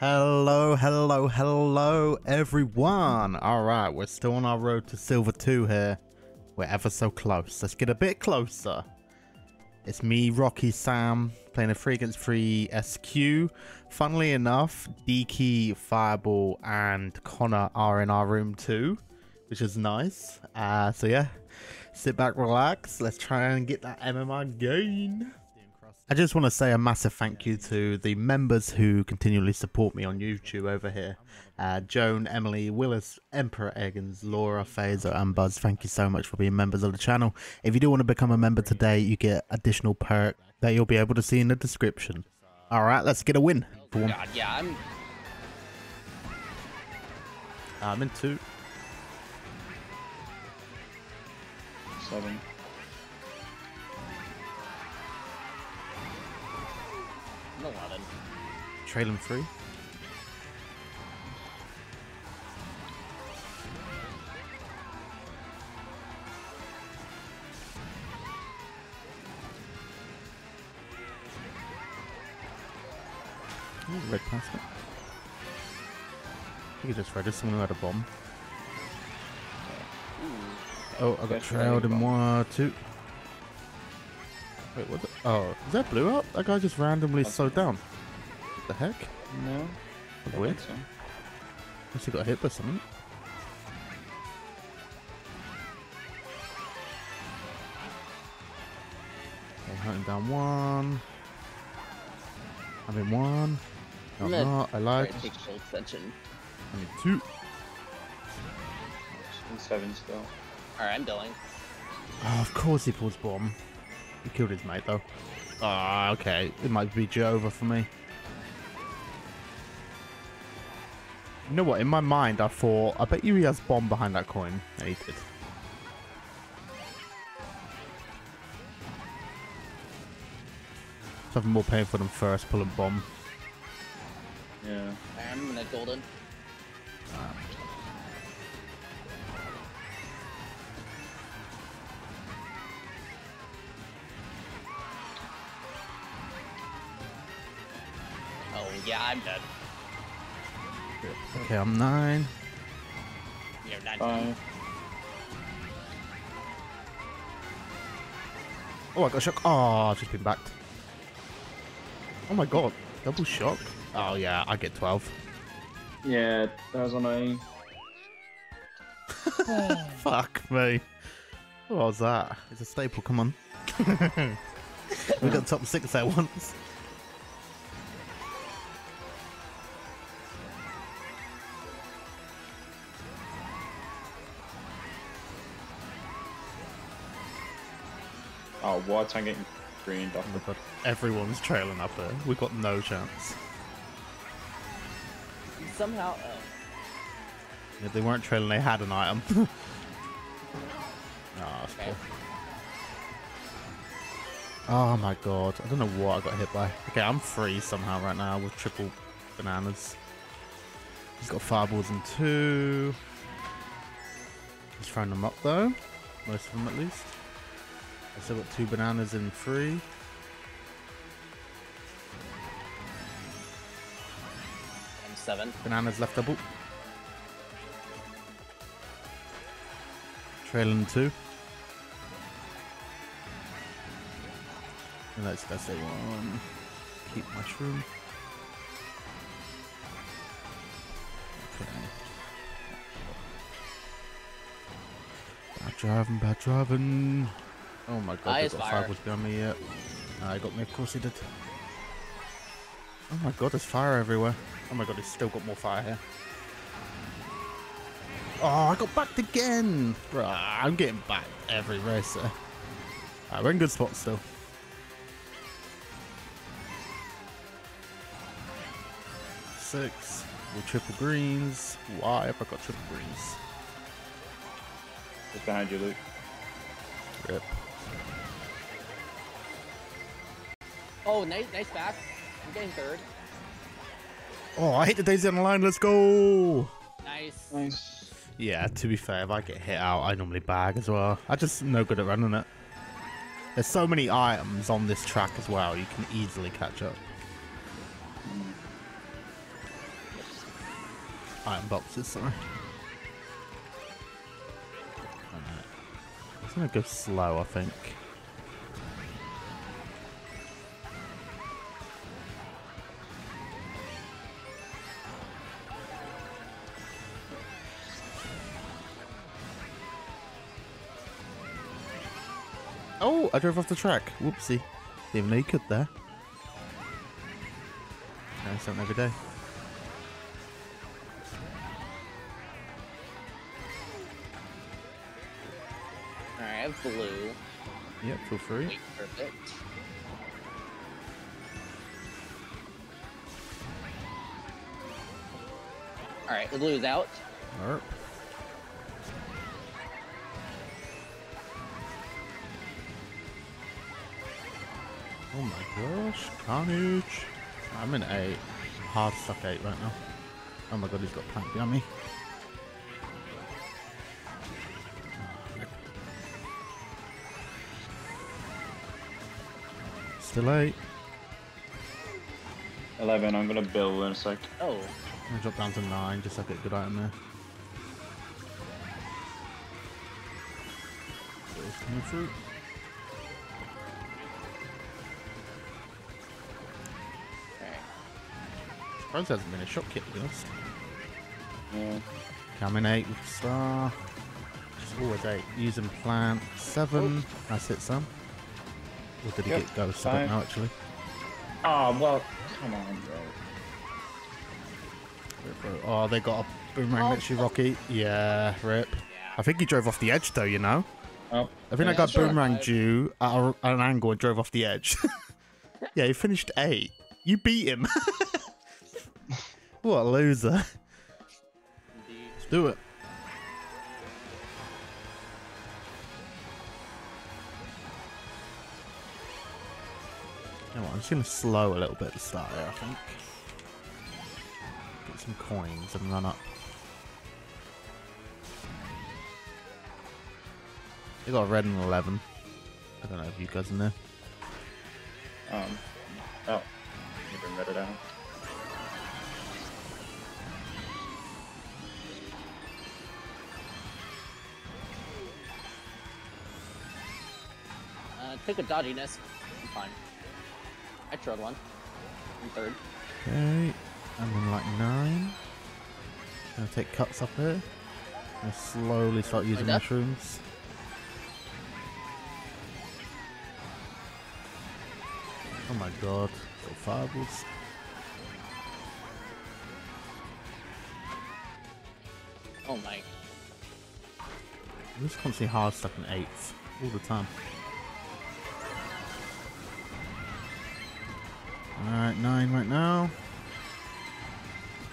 Hello everyone. All right, we're still on our road to Silver 2 here. We're ever so close. Let's get a bit closer. It's me, Rocky Sam, playing a 3 against 3 SQ. Funnily enough, DK, Fireball and Connor are in our room too, which is nice. So yeah, sit back, relax. Let's try and get that MMR gain. I just want to say a massive thank you to the members who continually support me on YouTube over here. Joan, Emily, Willis, Emperor Eggins, Laura, Phaser and Buzz, thank you so much for being members of the channel. If you do want to become a member today, you get additional perk that you'll be able to see in the description. Alright, let's get a win. Boom. God, yeah, I'm in 2. 7. Trailing 3. Ooh, red past it. You just read it. Someone who had a bomb. Oh, I got trailed in 1 or 2. Wait, what? Oh, is that blue up? That guy just randomly slowed down. The heck? No. Weird. So. Unless he got hit by something. Okay, hunting down 1. I'm in 1. No, no, not. I lied. I'm in 2. I'm 7 still. Alright, I'm billing. Oh, of course he pulls bomb. He killed his mate though. Ah, oh, okay. It might be over for me. You know what, in my mind I thought, I bet you he has bomb behind that coin. And he did. Something more painful than first pulling bomb. Yeah. I'm gonna golden. Oh yeah, I'm dead. Okay, I'm 9. You're 9. 5. Oh, I got shocked. Oh, I've just been backed. Oh my god, double shock. Oh yeah, I get 12. Yeah, that was annoying. Fuck me. What was that? It's a staple. Come on. We got top 6 there once. Oh, why am I getting greened off the... Everyone's trailing up there. We've got no chance. Somehow... If they weren't trailing, they had an item. Oh, that's cool. Oh my god. I don't know what I got hit by. Okay, I'm 3 somehow right now with triple bananas. He's got fireballs in 2. He's throwing them up though. Most of them at least. I still got 2 bananas in 3. I'm 7. Bananas left double. Trailing 2. And let's say 1. Keep mushroom. Okay. Bad driving, bad driving. Oh my god, they've got fireballs behind me, yeah. He got me, of course he did. Oh my god, there's fire everywhere. Oh my god, he's still got more fire here. Oh, I got backed again! Bro, I'm getting backed every race there. Alright, we're in good spots still. Six. With triple greens. Why have I got triple greens? Just behind you, Luke. Rip. Oh, nice back. I'm getting 3rd. Oh, I hit the daisy on the line. Let's go. Nice. Yeah, to be fair, if I get hit out, I normally bag as well. I just no good at running it. There's so many items on this track as well. You can easily catch up. item boxes, sorry. It's gonna go slow, I think. Oh, I drove off the track. Whoopsie. Didn't even know you could there. Learn something every day. Alright, I have blue. Yep, feel free. Wait, perfect. Alright, the blue's out. Alright. Oh my gosh, carnage. I'm in 8. Hard stuck 8 right now. Oh my god, he's got plank behind me. Still 8. 11, I'm gonna build in a sec. Oh. I'm gonna drop down to 9 just so I get a good item there. There's coming through. Surprised there hasn't been a shot kick, to be honest. Yeah. Coming 8 with star. Just always 8. Using plant 7. Oh. That's it, Sam. Or did he get ghost? I don't know, actually. Oh, well, come on, bro. Oh, they got a boomerang literally, Rocky. Yeah, rip. Yeah. I think he drove off the edge, though, you know? Oh. I think I got boomeranged you at an angle and drove off the edge. Yeah, he finished 8. You beat him. What a loser. Indeed. Let's do it. You know what, I'm just going to slow a little bit to start there, I think. Get some coins and run up. You got a red and 11. I don't know if you guys are in there. Oh. You can red it out. Take a dodginess. I'm fine. I trod one. I'm third. Okay. I'm in like 9. Gonna take cuts up here. Gonna slowly start using mushrooms. Oh my god. Got fireballs. Oh my. I'm just constantly hard stuck in 8s. All the time. Alright, 9 right now.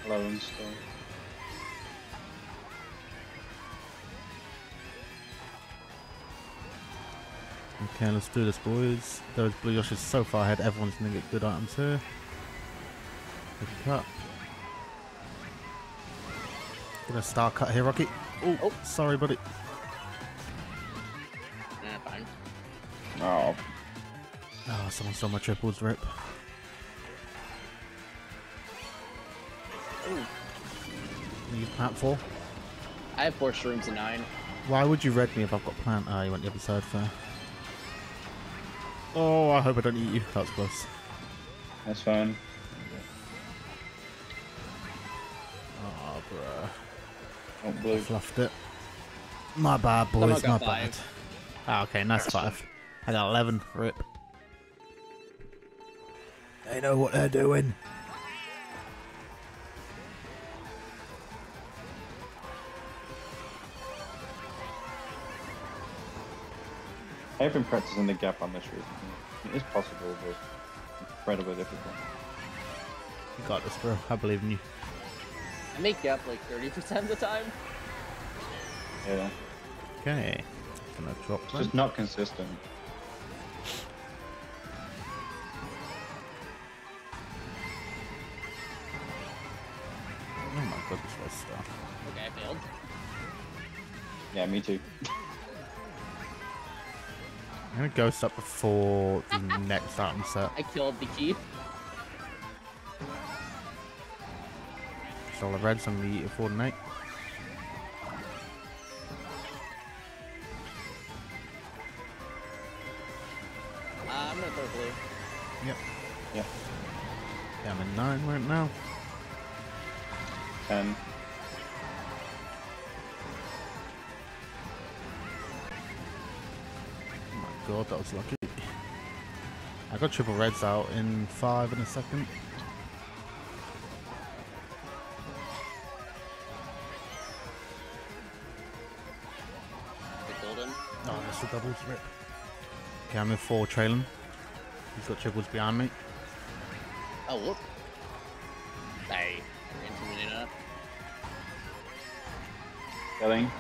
11 still. Okay, let's do this, boys. Those blue Yoshis so far ahead, everyone's gonna get good items here. Good cut. Gonna star cut here, Rocky. Ooh, oh, sorry, buddy. Nah, fine. Oh. Oh, someone stole my triples, rip. Use plant 4. I have 4 shrooms and 9. Why would you red me if I've got plant? Ah, you went the other side fair. Oh, I hope I don't eat you. That's close. That's fine. Oh, bruh. Oh, blue. I fluffed it. My bad, boys. My bad. Ah, oh, okay, nice 5. I got 11. Rip. They know what they're doing. I've been practicing the gap on this recently. It is possible, but incredibly difficult. You got this, bro. I believe in you. I make gap like 30% of the time. Yeah. Okay. Gonna drop. It's just not consistent. Oh my goodness, this was stuff. Okay, I failed. Yeah, me too. I'm gonna ghost up before the next item set. I killed the Keith. I'll have read some of the Fortnite. I'm gonna throw blue. Yep. Yep. Yeah, I'm in 9 right now. 10. Oh my god, that was lucky. I got triple reds out in 5 in a second. Oh, that's the doubles, rip. Okay, I'm in 4 trailing. He's got triples behind me. Oh, whoop. Hey, intimidator. Killing.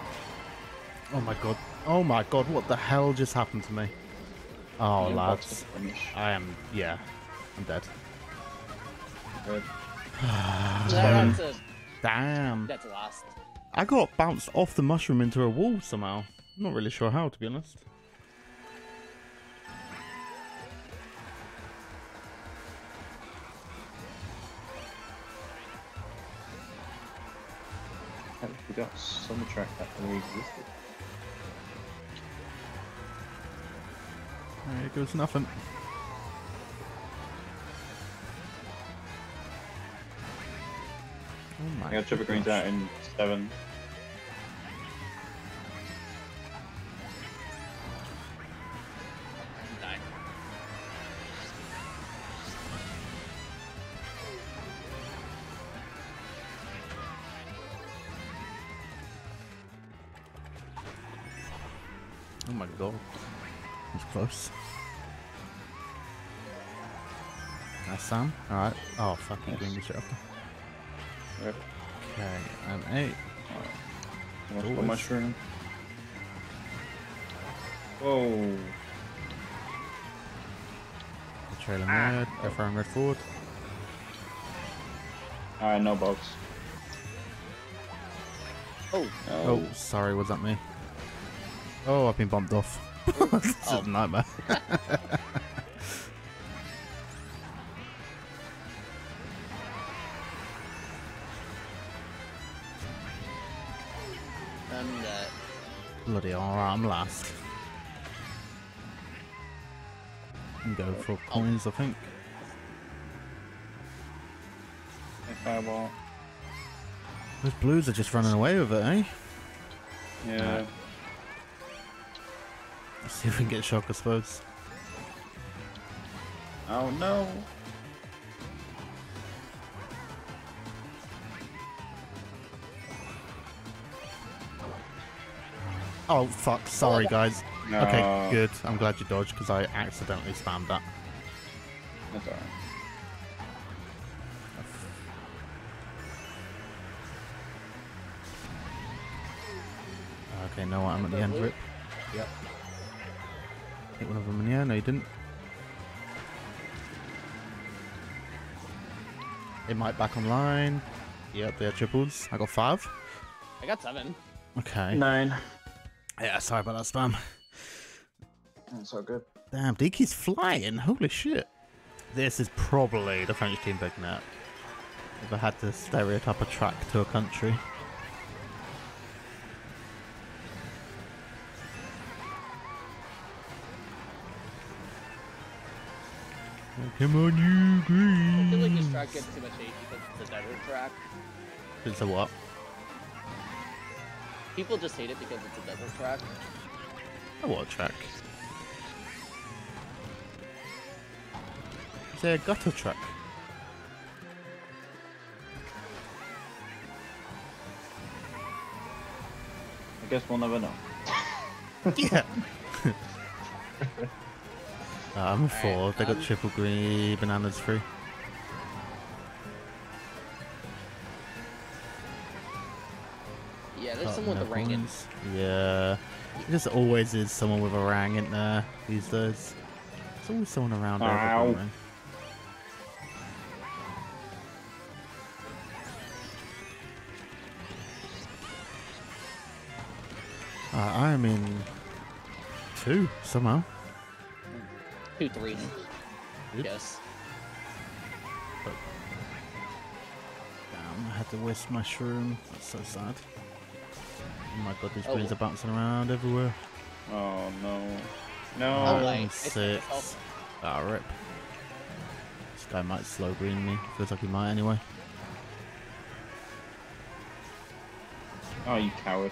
Oh my god. Oh my god, what the hell just happened to me? Oh, yeah, lads. I am, yeah. I'm dead. Good. Damn. That's last. I got bounced off the mushroom into a wall somehow. I'm not really sure how, to be honest. We got some track that already existed. There goes nothing. Oh my! I got triple greens out in 7. Oh my god, that was close. Nice, Sam. Alright. Oh, fucking nice. Doing this shit up. Yep. Okay, I'm 8. Alright. Watch the mushroom. Whoa. The trailer mad. Go for him, red forward. Alright, no bugs. Oh. Oh, sorry, was that me? Oh, I've been bumped off. This is a nightmare. I'm dead. Bloody alright, I'm last. I'm going for coins, I think. Fireball. Those blues are just running away with it, eh? Yeah. Let's see if we can get shock, I suppose. Oh no! Oh fuck, sorry guys. No. Okay, good. I'm glad you dodged because I accidentally spammed that. That's alright. Okay, no, I'm at the end rip. Yep. Hit one of them in the air. No, you didn't. It might back online. Yep, they are triples. I got 5. I got 7. Okay. 9. Yeah, sorry about that spam. That's all good. Damn, DK's flying. Holy shit. This is probably the French team big net. If I had to stereotype a track to a country. Come on, you green. I feel like this track gets too much hate because it's a desert track. It's a what? People just hate it because it's a desert track. A what track? Is there a gutter track? I guess we'll never know. Yeah. I'm a 4, right, they got triple green, bananas free. Yeah, there's someone with a rang in. Yeah, it just always is someone with a rang in there these days. There's always someone around there. I'm in 2 somehow. 2-3. Yes. Damn, I had the West Mushroom. That's so sad. Oh my god, these bees are bouncing around everywhere. Oh no. No. Oh, like, it's ah, rip. This guy might slow green me. Feels like he might anyway. Oh, you coward.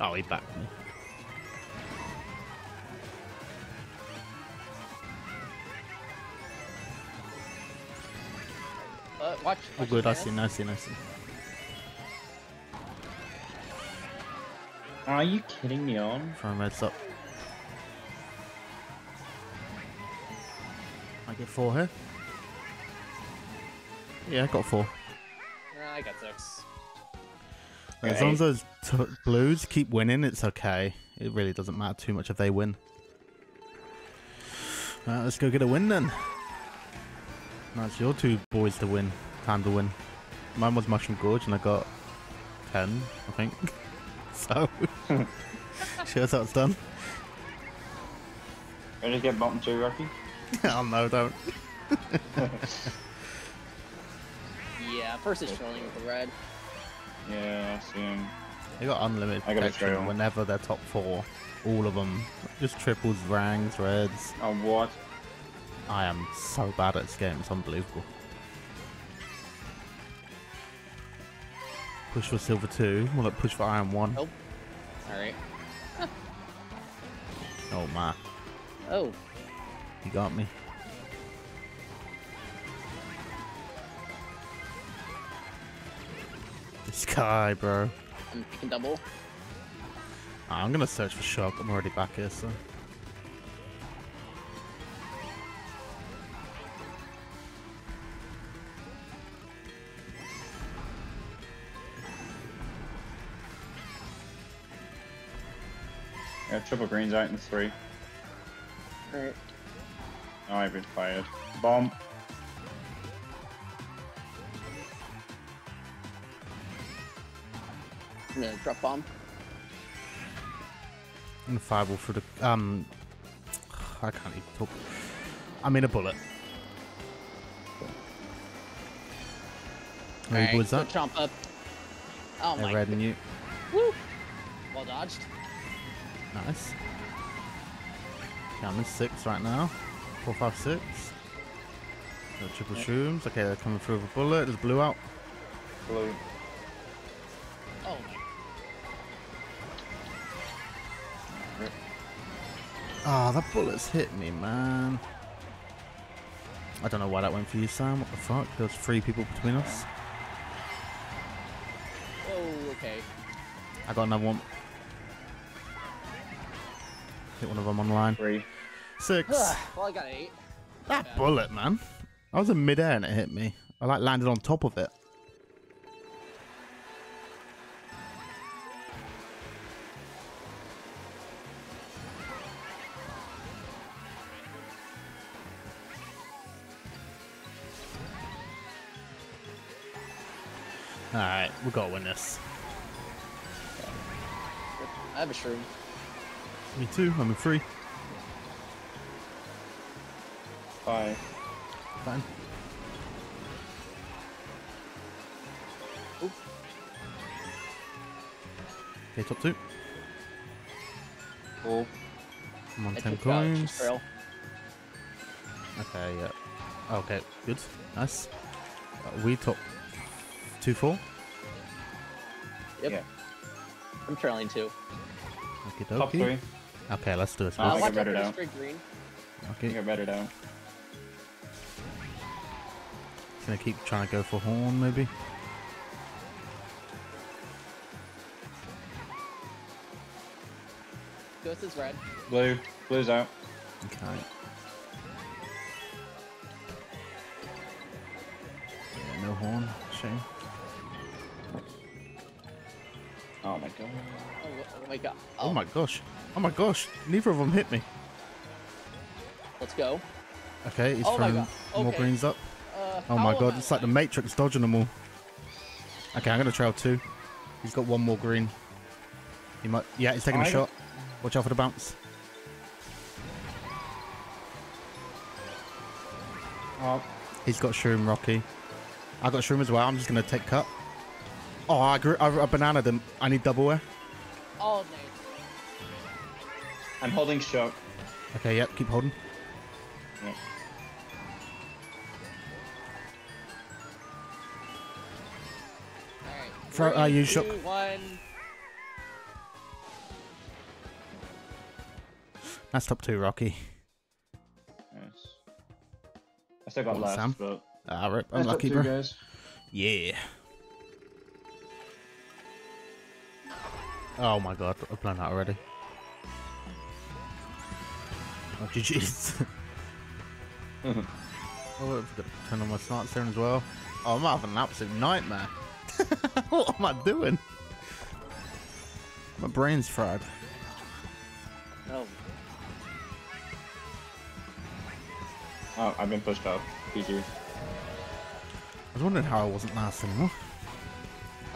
Oh, he backed me. Watch good, I see. Are you kidding me on? Throwing reds up. I get four here. Yeah, I got four. I got six. As long as those blues keep winning, it's okay. It really doesn't matter too much if they win. Let's go get a win then. That's your two boys to win. Time to win. Mine was Mushroom Gorge and I got 10, I think. So, sure that's done. Ready to get bottom two, Rocky? Oh no, don't. Yeah, first is trolling with the red. Yeah, I see him. They got unlimited protection whenever they're top four. All of them. Just triples, rangs, reds. Oh, what? I am so bad at this game, it's unbelievable. Push for silver 2, more like push for iron 1. Oh, alright. Oh, man. Oh. You got me. This guy, bro. I'm picking double. I'm gonna search for shock, I'm already back here, so. Yeah, triple greens out in three. Alright. Oh, I've been fired. Bomb. I'm gonna drop bomb. And fireball for the. I can't even talk. I'm in a bullet. Alright, was that? Chomp up. Oh my god. You. Woo! Well dodged. Nice. Okay, I'm in 6 right now. 4, 5, 6. Got triple shrooms. Okay, they're coming through with a bullet. There's blue out. Blue. Oh. Ah, that bullet's hit me, man. I don't know why that went for you, Sam. What the fuck? There's 3 people between us. Oh, okay. I got another one. Hit one of them online. 3, 6. Well, I got 8. That bullet, man. I was in midair and it hit me. I like landed on top of it. All right, we gotta win this. I have a shroom. Me too, I'm in 3. 5. Fine. Oop. Okay, top 2. Cool. I'm on 10 coins. Okay, yeah. Okay, good. Nice. We top 2-4? Yep. Yeah. I'm trailing 2. Okay, top 3. Okay, let's do this. I'll watch out for the straight green. Okay. You're better down. Just gonna keep trying to go for horn, maybe. Ghost is red. Blue. Blue's out. Okay. Yeah, no horn. Shame. Oh my god. Oh my god. Oh. Oh my gosh. Oh my gosh, neither of them hit me. Let's go. Okay, he's throwing more greens up. Oh my god, it's like the Matrix dodging them all. Okay, I'm gonna trail 2. He's got 1 more green. He might. Yeah, he's taking a shot. Watch out for the bounce. He's got shroom, Rocky. I got shroom as well. I'm just gonna take cut. Oh, I banana them. I need double wear. Oh, no. I'm holding shock. Okay, yep, keep holding. Yep. Alright. Throw, use shock. 2, 1. That's top 2, Rocky. Nice. I still got left, Sam. But... Ah, rip. I'm lucky, bro. Guys. Yeah. Oh my god, I've blown that already. Oh, GG's. Oh, I've got to turn on my smarts there as well. Oh, I'm having an absolute nightmare. What am I doing? My brain's fried. Oh. Oh, I've been pushed out. GG. I was wondering how I wasn't last anymore.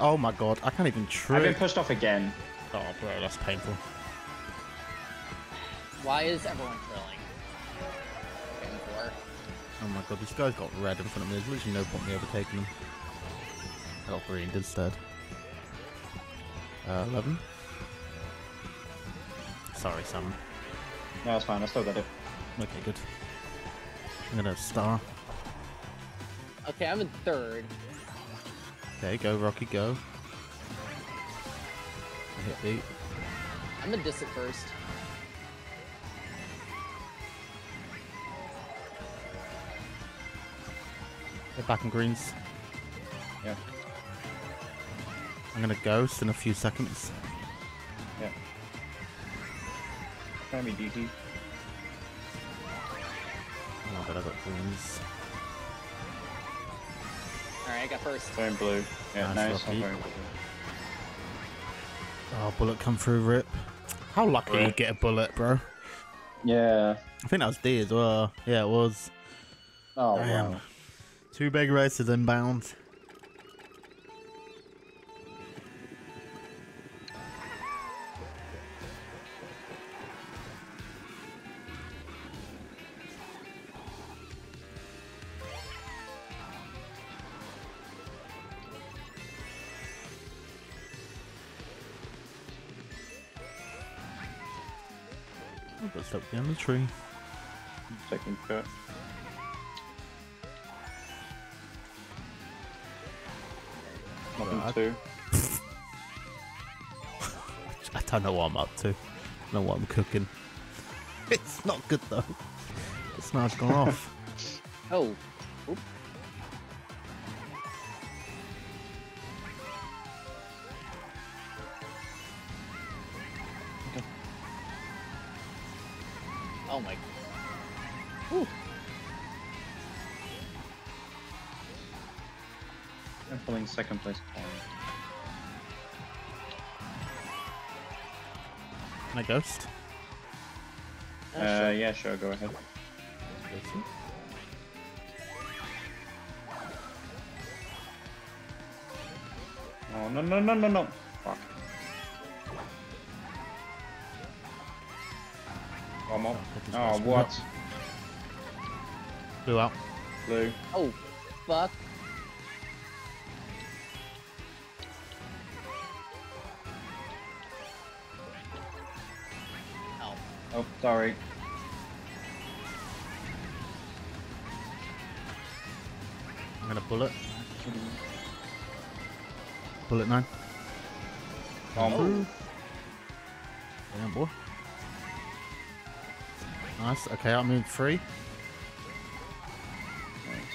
Oh my god, I can't even trip. I've been pushed off again. Oh bro, that's painful. Why is everyone drilling? Oh my god, this guy's got red in front of me. There's literally no point me overtaking him. I got green instead. 11. Sorry, Sam. No, it's fine. I still got it. Okay, good. I'm gonna star. Okay, I'm in 3rd. Okay, go Rocky, go. I hit B. I'm gonna diss it first. Get back in greens. Yeah. I'm gonna ghost in a few seconds. Yeah. Try me, DK. Oh god, I got greens. Alright, I got first. Turn blue. Yeah, nice. Oh, bullet come through, rip. How lucky you get a bullet, bro. Yeah. I think that was D as well. Yeah, it was. Oh, damn. Wow. 2 big races inbound. I've got stuck behind the tree. Second cut. Nothing too. I don't know what I'm up to. I don't know what I'm cooking. It's not good though. The snare's gone off. Oh. Oop. Oh my. Whew. I'm pulling 2nd place. Can I ghost? Sure. Yeah, sure, go ahead. Oh, no, no, no, no, no. Fuck. One more. Oh, what? Blue out. Blue. Oh, fuck. Oh. Oh, sorry. I'm gonna bullet. Bullet 9. Oh. Damn, boy. Nice. Okay, I'm in 3. Nice.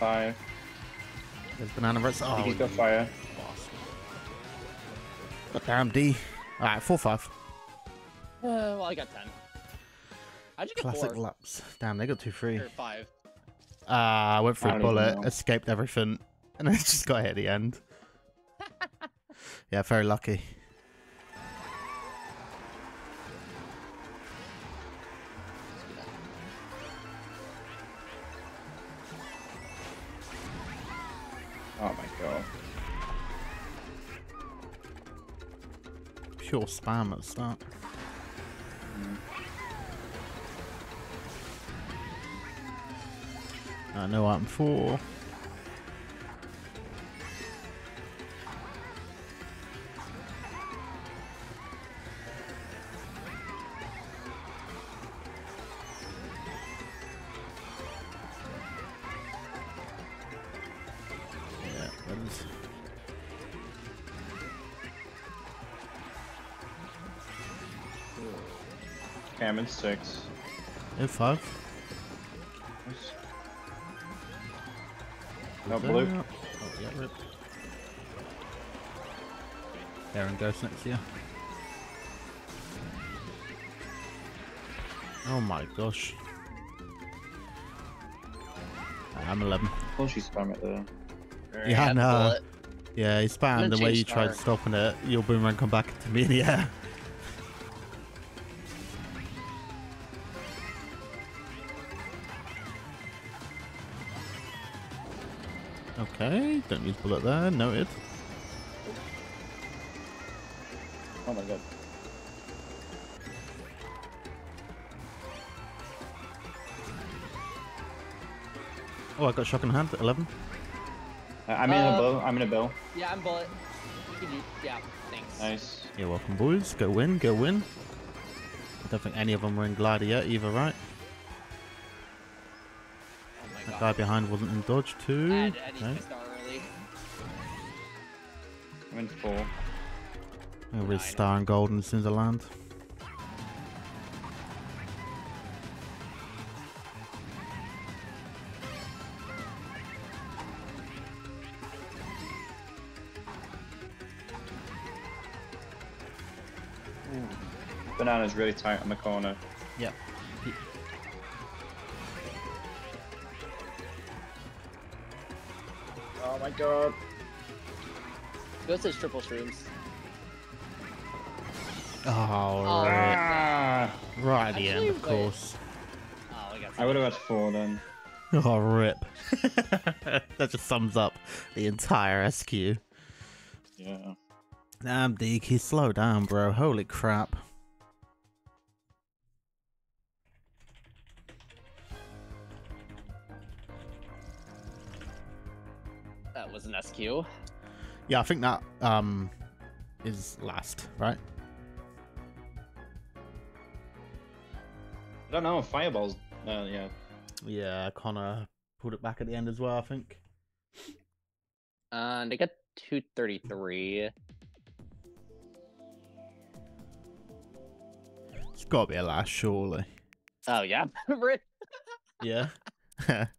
Fire. There's banana reds. Oh, he's got fire. Got damn D. All right, 4-5. Well, I got 10. How'd you get classic 4? Laps. Damn, they got 2-3. Or 5. I went for a bullet, escaped everything, and then just got hit at the end. Yeah, very lucky. Pure spam at the start. I know I'm 4. happens. I'm in 6. In 5? No blue. Oh, yeah, rip. Aaron goes next year. Oh my gosh. I'm 11. Well, she spam it there. Yeah, I know. Yeah, he spammed the way you tried stopping it. Your boomerang come back to me in the air. Okay, don't use bullet there, noted. Oh my god. Oh, I got shotgun hand at 11. I'm in a bow, I'm in a bow. Yeah, I'm bullet. Yeah, thanks. Nice. You're welcome, boys. Go win, go win. I don't think any of them were in glider yet either, right? That guy behind wasn't in dodge too. Okay. I'm in 4. I'm with star and golden as soon as I land. Ooh. Banana's really tight on the corner. Yep. Oh my god. Go to triple streams. Oh, right at the end, of course. Oh, I would have had 4 then. Oh, rip. That just sums up the entire SQ. Yeah. Damn, DK, slow down, bro. Holy crap. Was an SQ. Yeah, I think that is last, right? I don't know. Fireballs. Yeah. Yeah, Connor pulled it back at the end as well, I think. They got 233. It's got to be a last, surely. Oh yeah. Yeah.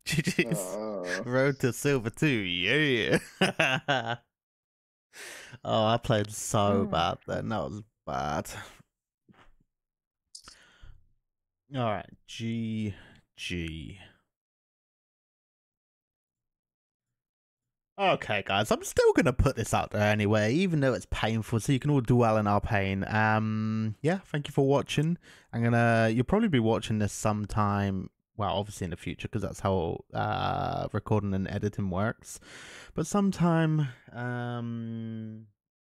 GG's. Oh. Road to Silver 2, yeah. Oh, I played so bad then. That was bad. Alright, GG. Okay, guys, I'm still going to put this out there anyway, even though it's painful, so you can all dwell in our pain. Yeah, thank you for watching. You'll probably be watching this sometime. Well, obviously in the future, because that's how recording and editing works. But sometime,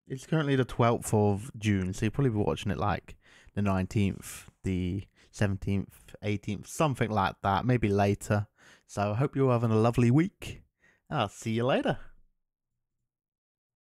it's currently the 12th of June, so you'll probably be watching it like the 19th, the 17th, 18th, something like that, maybe later. So I hope you're having a lovely week. I'll see you later.